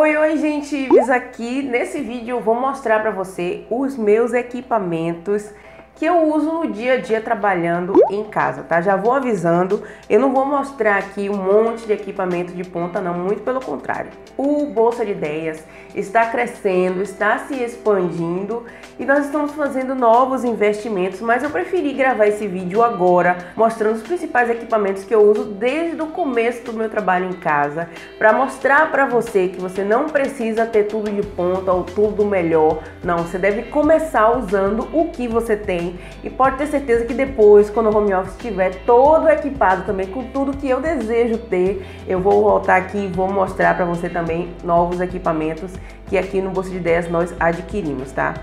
Oi, gente, Ives aqui. Nesse vídeo eu vou mostrar para você os meus equipamentos que eu uso no dia a dia trabalhando em casa, tá? Já vou avisando, eu não vou mostrar aqui um monte de equipamento de ponta não, muito pelo contrário. O Bolsa de Ideias está crescendo, está se expandindo e nós estamos fazendo novos investimentos, mas eu preferi gravar esse vídeo agora, mostrando os principais equipamentos que eu uso desde o começo do meu trabalho em casa, para mostrar para você que você não precisa ter tudo de ponta ou tudo melhor, não, você deve começar usando o que você tem. E pode ter certeza que depois, quando o home office estiver todo equipado também com tudo que eu desejo ter, eu vou voltar aqui e vou mostrar para você também novos equipamentos que aqui no Bolsa de Ideias nós adquirimos, tá?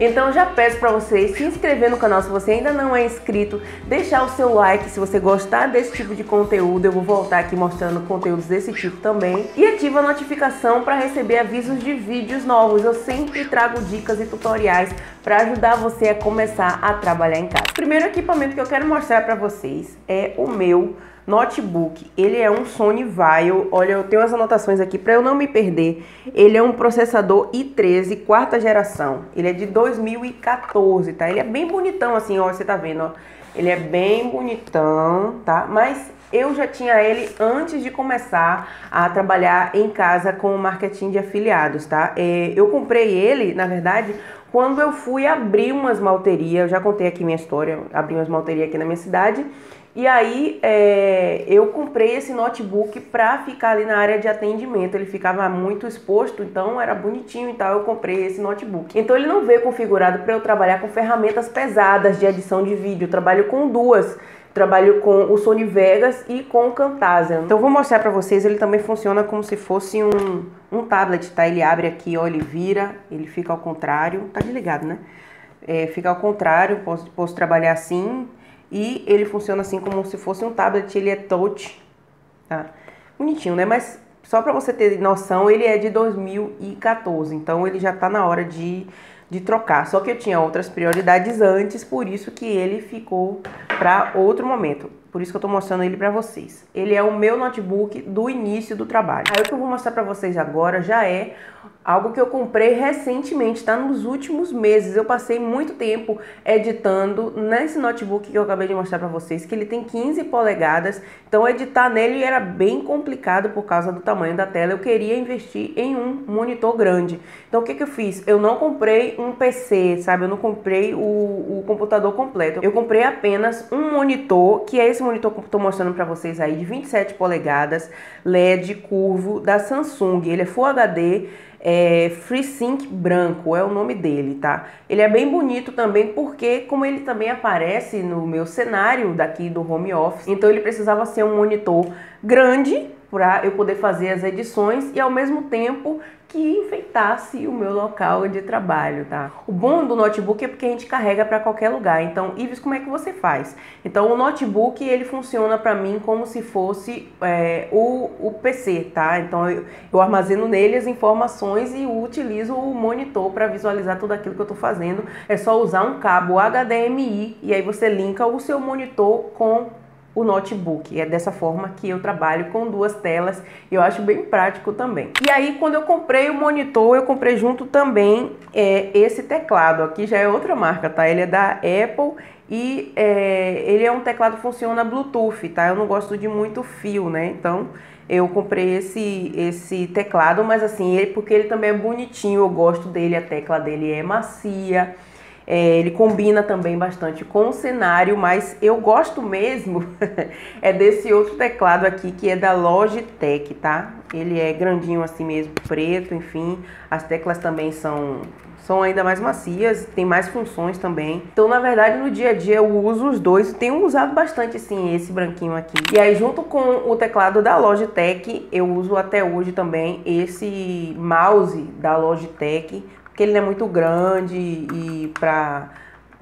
Então já peço para vocês se inscrever no canal se você ainda não é inscrito, deixar o seu like se você gostar desse tipo de conteúdo, eu vou voltar aqui mostrando conteúdos desse tipo também, e ativa a notificação para receber avisos de vídeos novos, eu sempre trago dicas e tutoriais para ajudar você a começar a trabalhar em casa. O primeiro equipamento que eu quero mostrar para vocês é o meu notebook, ele é um Sony VAIO, olha, eu tenho as anotações aqui para eu não me perder. Ele é um processador i13 quarta geração, ele é de 2014, tá? Ele é bem bonitão assim, ó, você tá vendo, ó. Ele é bem bonitão, tá? Mas eu já tinha ele antes de começar a trabalhar em casa com o marketing de afiliados, tá? Eu comprei ele, na verdade, quando eu fui abrir uma esmalteria, eu já contei aqui minha história, abri uma esmalteria aqui na minha cidade. E aí eu comprei esse notebook para ficar ali na área de atendimento, ele ficava muito exposto, então era bonitinho e tal, eu comprei esse notebook. Então ele não veio configurado para eu trabalhar com ferramentas pesadas de edição de vídeo, eu trabalho com duas. Trabalho com o Sony Vegas e com o Camtasia. Então eu vou mostrar pra vocês, ele também funciona como se fosse um tablet, tá? Ele abre aqui, ó, ele vira, ele fica ao contrário, tá desligado, né? Fica ao contrário, posso trabalhar assim. E ele funciona assim como se fosse um tablet, ele é touch, tá? Bonitinho, né? Mas só pra você ter noção, ele é de 2014, então ele já tá na hora de trocar. Só que eu tinha outras prioridades antes, por isso que ele ficou para outro momento. Por isso que eu tô mostrando ele para vocês. Ele é o meu notebook do início do trabalho. Aí o que eu vou mostrar para vocês agora já é algo que eu comprei recentemente, tá? Nos últimos meses. Eu passei muito tempo editando nesse notebook que eu acabei de mostrar para vocês, que ele tem 15 polegadas. Então editar nele era bem complicado por causa do tamanho da tela. Eu queria investir em um monitor grande. Então o que eu fiz? Eu não comprei um PC, sabe? Eu não comprei o computador completo. Eu comprei apenas um monitor, que é esse monitor que eu tô mostrando para vocês aí, de 27 polegadas, LED curvo, da Samsung. Ele é Full HD, FreeSync branco, é o nome dele, tá? Ele é bem bonito também porque, como ele também aparece no meu cenário daqui do home office, então ele precisava ser um monitor grande para eu poder fazer as edições e ao mesmo tempo que enfeitasse o meu local de trabalho, tá? O bom do notebook é porque a gente carrega para qualquer lugar. Então, Ives, como é que você faz? Então, o notebook, ele funciona para mim como se fosse o PC, tá? Então, eu armazeno nele as informações e utilizo o monitor para visualizar tudo aquilo que eu tô fazendo. É só usar um cabo HDMI e aí você linka o seu monitor com o notebook. É dessa forma que eu trabalho, com duas telas, e eu acho bem prático também. E aí, quando eu comprei o monitor, eu comprei junto também esse teclado. Aqui já é outra marca, tá? Ele é da Apple e ele é um teclado que funciona Bluetooth, tá? Eu não gosto de muito fio, né? Então eu comprei esse teclado, mas assim, porque ele também é bonitinho, eu gosto dele, a tecla dele é macia. Ele combina também bastante com o cenário, mas eu gosto mesmo é desse outro teclado aqui, que é da Logitech, tá? Ele é grandinho assim mesmo, preto, enfim. As teclas também são ainda mais macias, tem mais funções também. Então, na verdade, no dia a dia eu uso os dois. Tenho usado bastante, sim, esse branquinho aqui. E aí, junto com o teclado da Logitech, eu uso até hoje também esse mouse da Logitech, porque ele não é muito grande e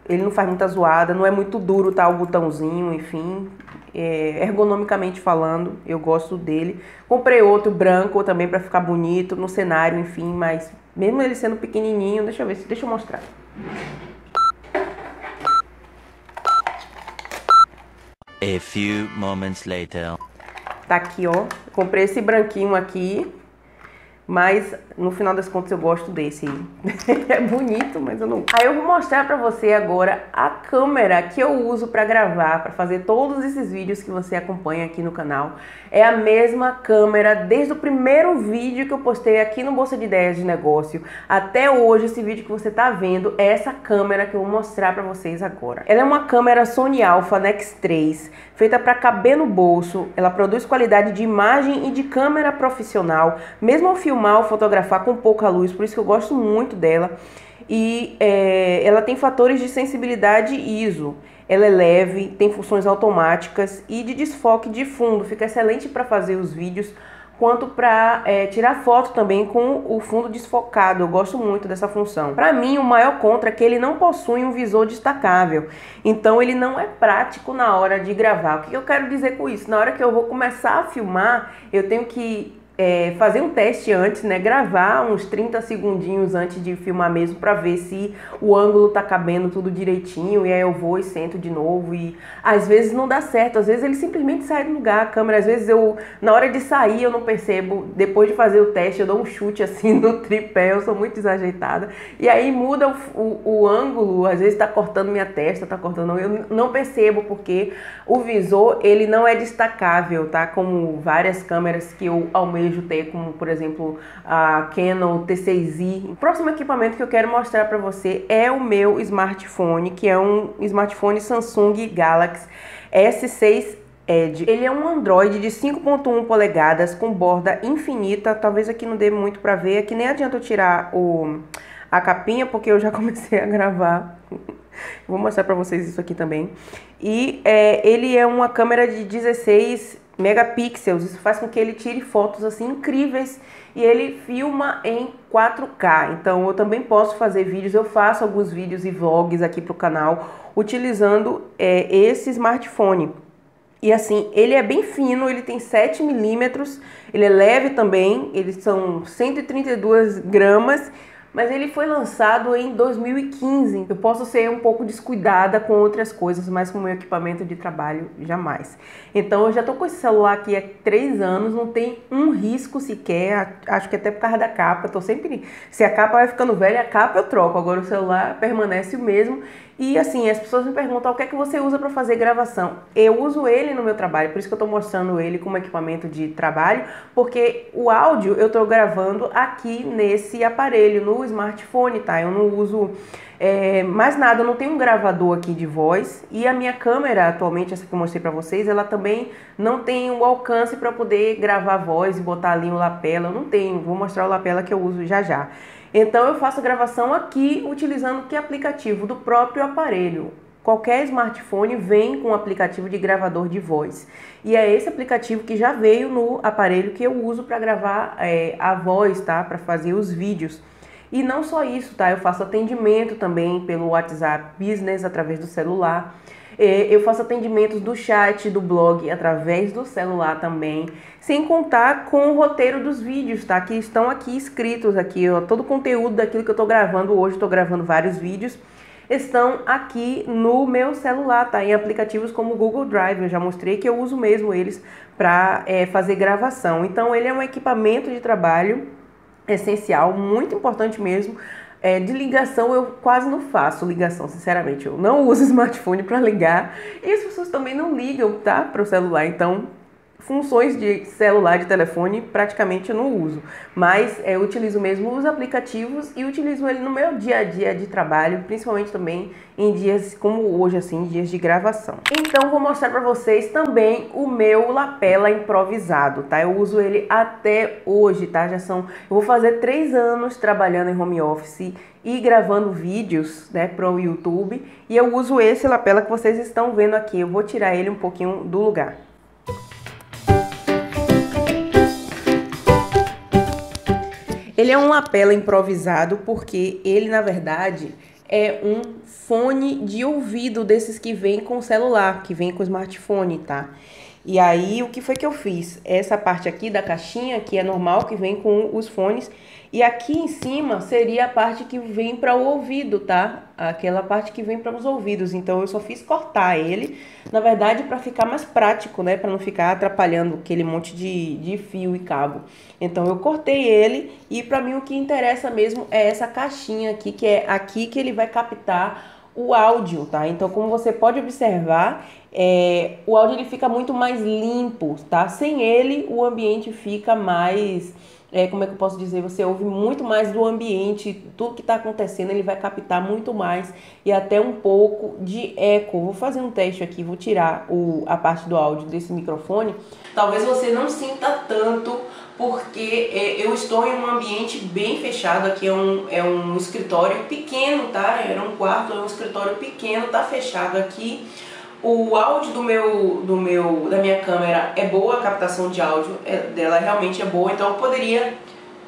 ele não faz muita zoada, não é muito duro, tá? O botãozinho, enfim, ergonomicamente falando, eu gosto dele. Comprei outro branco também para ficar bonito no cenário, enfim, mas mesmo ele sendo pequenininho, deixa eu mostrar. A few moments later. Tá aqui, ó. Comprei esse branquinho aqui, mas no final das contas eu gosto desse. É bonito, mas eu não... Aí eu vou mostrar pra você agora a câmera que eu uso pra gravar, pra fazer todos esses vídeos que você acompanha aqui no canal. É a mesma câmera desde o primeiro vídeo que eu postei aqui no Bolsa de Ideias de Negócio até hoje. Esse vídeo que você tá vendo é essa câmera que eu vou mostrar pra vocês agora. Ela é uma câmera Sony Alpha Nex 3, feita pra caber no bolso. Ela produz qualidade de imagem e de câmera profissional, mesmo ao filme mal fotografar com pouca luz, por isso que eu gosto muito dela. E ela tem fatores de sensibilidade ISO, ela é leve, tem funções automáticas e de desfoque de fundo, fica excelente para fazer os vídeos, quanto para tirar foto também com o fundo desfocado. Eu gosto muito dessa função. Para mim, o maior contra é que ele não possui um visor destacável, então ele não é prático na hora de gravar. O que eu quero dizer com isso? Na hora que eu vou começar a filmar, eu tenho que fazer um teste antes, né? Gravar uns 30 segundinhos antes de filmar mesmo, pra ver se o ângulo tá cabendo tudo direitinho. E aí eu vou e sento de novo, e às vezes não dá certo, às vezes ele simplesmente sai do lugar a câmera, às vezes eu, na hora de sair, eu não percebo. Depois de fazer o teste, eu dou um chute assim no tripé, eu sou muito desajeitada, e aí muda o ângulo, às vezes tá cortando minha testa, tá cortando, eu não percebo, porque o visor, ele não é destacável, tá? Como várias câmeras que eu almejo ter, como por exemplo a Canon T6i. O próximo equipamento que eu quero mostrar para você é o meu smartphone, que é um smartphone Samsung Galaxy S6 Edge. Ele é um Android de 5.1 polegadas com borda infinita. Talvez aqui não dê muito para ver, aqui nem adianta eu tirar a capinha, porque eu já comecei a gravar. Vou mostrar para vocês isso aqui também. E ele é uma câmera de 16 megapixels, isso faz com que ele tire fotos assim incríveis, e ele filma em 4K, então eu também posso fazer vídeos. Eu faço alguns vídeos e vlogs aqui pro canal utilizando esse smartphone. E assim, ele é bem fino, ele tem 7 milímetros, ele é leve também, eles são 132 gramas. Mas ele foi lançado em 2015. Eu posso ser um pouco descuidada com outras coisas, mas com o meu equipamento de trabalho, jamais. Então eu já tô com esse celular aqui há 3 anos, não tem um risco sequer. Acho que até por causa da capa, eu tô sempre... Se a capa vai ficando velha, a capa eu troco. Agora o celular permanece o mesmo. E assim, as pessoas me perguntam, o que é que você usa para fazer gravação? Eu uso ele no meu trabalho, por isso que eu tô mostrando ele como equipamento de trabalho, porque o áudio eu tô gravando aqui nesse aparelho, no smartphone, tá? Eu não uso mais nada, eu não tenho um gravador aqui de voz, e a minha câmera atualmente, essa que eu mostrei pra vocês, ela também não tem o alcance para poder gravar voz e botar ali um lapela. Eu não tenho, vou mostrar o lapela que eu uso já já. Então eu faço a gravação aqui utilizando que aplicativo do próprio aparelho. Qualquer smartphone vem com um aplicativo de gravador de voz, e é esse aplicativo que já veio no aparelho que eu uso para gravar a voz, tá? Para fazer os vídeos. E não só isso, tá? Eu faço atendimento também pelo WhatsApp Business, através do celular. Eu faço atendimentos do chat, do blog, através do celular também. Sem contar com o roteiro dos vídeos, tá? Que estão aqui escritos, aqui, ó, todo o conteúdo daquilo que eu tô gravando hoje. Tô gravando vários vídeos. Estão aqui no meu celular, tá? Em aplicativos como o Google Drive, eu já mostrei que eu uso mesmo eles para fazer gravação. Então ele é um equipamento de trabalho essencial, muito importante mesmo. De ligação eu quase não faço ligação, sinceramente, eu não uso smartphone para ligar, e as pessoas também não ligam, tá, para o celular. Então funções de celular, de telefone, praticamente eu não uso, mas eu utilizo mesmo os aplicativos e utilizo ele no meu dia a dia de trabalho, principalmente também em dias como hoje, assim, dias de gravação. Então vou mostrar pra vocês também o meu lapela improvisado, tá? Eu uso ele até hoje, tá? Já são... Eu vou fazer 3 anos trabalhando em home office e gravando vídeos, né, pro YouTube, e eu uso esse lapela que vocês estão vendo aqui. Eu vou tirar ele um pouquinho do lugar. Ele é um lapela improvisado porque ele, na verdade, é um fone de ouvido desses que vem com o celular, que vem com o smartphone, tá? E aí, o que foi que eu fiz? Essa parte aqui da caixinha, que é normal, que vem com os fones. E aqui em cima seria a parte que vem para o ouvido, tá? Aquela parte que vem para os ouvidos. Então, eu só fiz cortar ele, na verdade, para ficar mais prático, né? Para não ficar atrapalhando aquele monte de fio e cabo. Então, eu cortei ele e para mim o que interessa mesmo é essa caixinha aqui, que é aqui que ele vai captar o áudio, tá? Então, como você pode observar, o áudio ele fica muito mais limpo, tá? Sem ele, o ambiente fica mais... como é que eu posso dizer? Você ouve muito mais do ambiente, tudo que tá acontecendo, ele vai captar muito mais e até um pouco de eco. Vou fazer um teste aqui, vou tirar a parte do áudio desse microfone. Talvez você não sinta tanto, porque eu estou em um ambiente bem fechado. Aqui é um escritório pequeno, tá? Era um quarto, é um escritório pequeno, tá fechado aqui. O áudio da minha câmera é boa, a captação de áudio dela realmente é boa, então eu poderia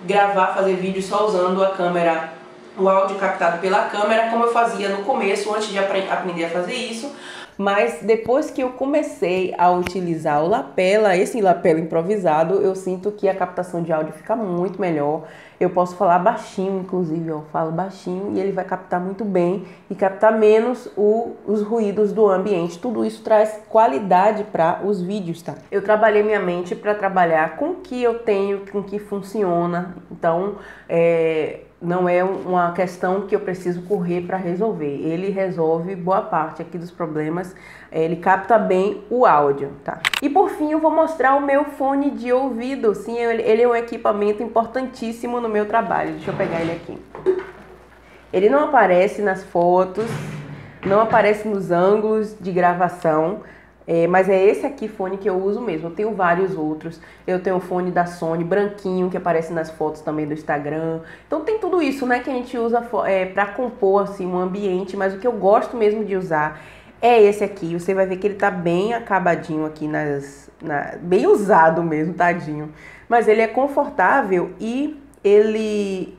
gravar, fazer vídeo só usando a câmera, o áudio captado pela câmera, como eu fazia no começo, antes de aprender a fazer isso. Mas depois que eu comecei a utilizar o lapela, esse lapela improvisado, eu sinto que a captação de áudio fica muito melhor. Eu posso falar baixinho, inclusive, eu falo baixinho e ele vai captar muito bem e captar menos os ruídos do ambiente. Tudo isso traz qualidade para os vídeos, tá? Eu trabalhei minha mente para trabalhar com o que eu tenho, com o que funciona. Então, não é uma questão que eu preciso correr para resolver. Ele resolve boa parte aqui dos problemas, ele capta bem o áudio, tá? E por fim eu vou mostrar o meu fone de ouvido. Sim, ele é um equipamento importantíssimo no meu trabalho. Deixa eu pegar ele aqui. Ele não aparece nas fotos, não aparece nos ângulos de gravação, mas é esse aqui fone que eu uso mesmo. Eu tenho vários outros. Eu tenho o fone da Sony, branquinho, que aparece nas fotos também do Instagram. Então tem tudo isso, né, que a gente usa pra compor, assim, um ambiente. Mas o que eu gosto mesmo de usar é esse aqui. Você vai ver que ele tá bem acabadinho aqui, bem usado mesmo, tadinho. Mas ele é confortável e... ele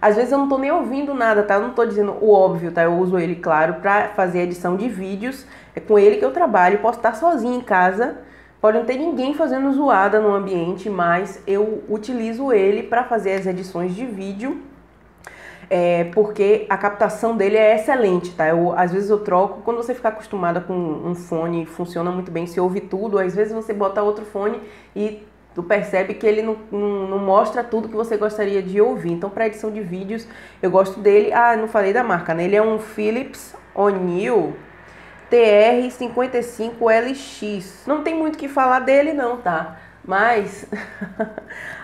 às vezes eu não tô nem ouvindo nada, tá? Eu não tô dizendo o óbvio, tá? Eu uso ele, claro, pra fazer edição de vídeos. É com ele que eu trabalho. Posso estar sozinha em casa, pode não ter ninguém fazendo zoada no ambiente, mas eu utilizo ele pra fazer as edições de vídeo, porque a captação dele é excelente, tá? Às vezes eu troco. Quando você ficar acostumada com um fone, funciona muito bem, você ouve tudo. Às vezes você bota outro fone e tu percebe que ele não mostra tudo que você gostaria de ouvir. Então, para edição de vídeos, eu gosto dele. Ah, não falei da marca, né? Ele é um Philips O'Neill TR55LX. Não tem muito o que falar dele não, tá? Mas,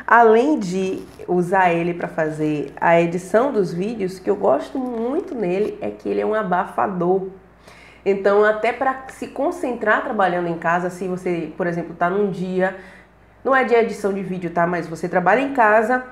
além de usar ele para fazer a edição dos vídeos, o que eu gosto muito nele é que ele é um abafador. Então, até para se concentrar trabalhando em casa, se você, por exemplo, tá num dia... Não é de edição de vídeo, tá? Mas você trabalha em casa,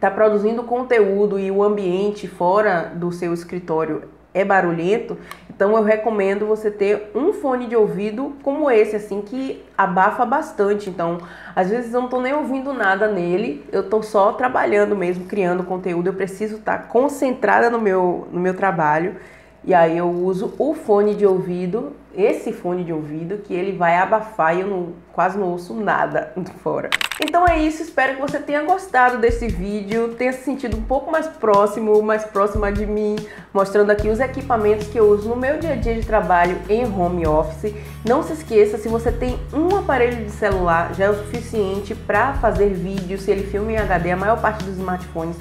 tá produzindo conteúdo e o ambiente fora do seu escritório é barulhento, então eu recomendo você ter um fone de ouvido como esse, assim, que abafa bastante. Então, às vezes eu não tô nem ouvindo nada nele, eu tô só trabalhando mesmo, criando conteúdo, eu preciso estar concentrada no meu trabalho. E aí eu uso o fone de ouvido, esse fone de ouvido, que ele vai abafar e eu quase não ouço nada fora. Então é isso, espero que você tenha gostado desse vídeo, tenha se sentido um pouco mais próxima de mim, mostrando aqui os equipamentos que eu uso no meu dia a dia de trabalho em home office. Não se esqueça, se você tem um aparelho de celular, já é o suficiente para fazer vídeo. Se ele filma em HD, a maior parte dos smartphones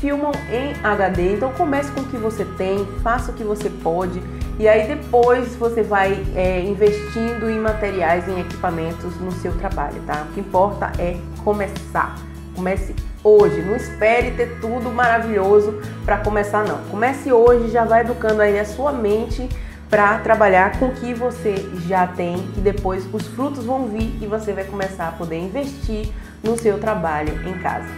filmam em HD, então comece com o que você tem, faça o que você pode e aí depois você vai investindo em materiais, em equipamentos no seu trabalho, tá? O que importa é começar. Comece hoje, não espere ter tudo maravilhoso para começar não. Comece hoje, já vai educando aí a sua mente para trabalhar com o que você já tem e depois os frutos vão vir e você vai começar a poder investir no seu trabalho em casa.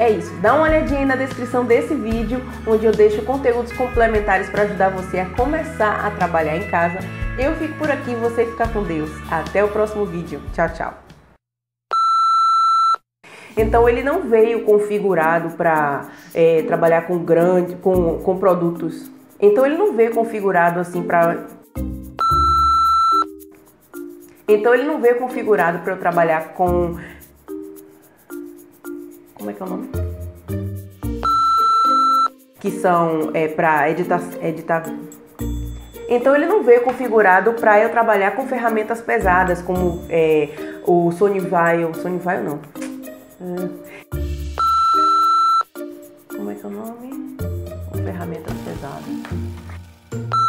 É isso, dá uma olhadinha aí na descrição desse vídeo, onde eu deixo conteúdos complementares para ajudar você a começar a trabalhar em casa. Eu fico por aqui, você fica com Deus. Até o próximo vídeo. Tchau, tchau. Então ele não veio configurado para trabalhar com produtos. Então ele não veio configurado assim para... Então ele não veio configurado para eu trabalhar com... Como é que é o nome? Que são para editar... Então ele não veio configurado para eu trabalhar com ferramentas pesadas, como o Sony VAIO... Sony VAIO não. Como é que é o nome? Ferramentas pesadas.